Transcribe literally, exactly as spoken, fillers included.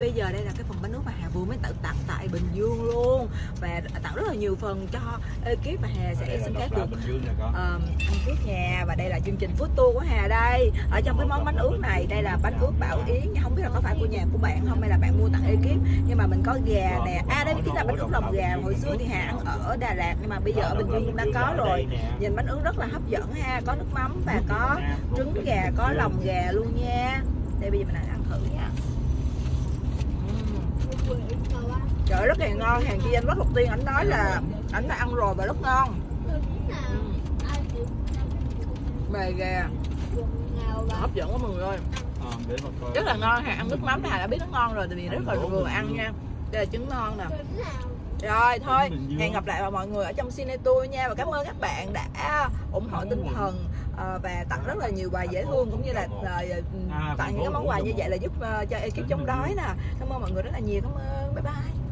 Bây giờ đây là cái phần bánh nước mà Hà vừa mới tự tặng tại Bình Dương luôn, và tặng rất là nhiều phần cho ekip mà Hà sẽ xin phép được ăn trước nhà. Và đây là chương trình food tour của Hà đây. Ở trong cái món bánh ướt này, đây là bánh ướt Bảo Yến, không biết là có phải của nhà của bạn không hay là bạn mua tặng ekip, nhưng mà mình có gà nè. À đây chính là bánh ướt lòng gà, hồi xưa thì Hà ăn ở Đà Lạt nhưng mà bây giờ ở Bình Dương cũng đã có rồi. Nhìn bánh ướt rất là hấp dẫn ha, có nước mắm và có trứng gà, có lòng gà luôn nha. Đây bây giờ mình ăn thử nha. Trời rất là ngon, hàng kia anh Bắc Hục Tiên ảnh nói là ảnh đã ăn rồi và rất ngon. Mề gà hấp dẫn quá mọi người ơi, rất là ngon. Hàng ăn nước mắm là đã biết nó ngon rồi, tại vì rất là vừa ăn nha. Đây là trứng non nè. Rồi thôi, hẹn gặp lại mọi người ở trong Cine Tour nha. Và cảm ơn các bạn đã ủng hộ tinh thần và tặng rất là nhiều quà dễ thương, cũng như là tặng những món quà như vậy là giúp cho ekip chống đói nè. Cảm ơn mọi người rất là nhiều, cảm ơn, bye bye.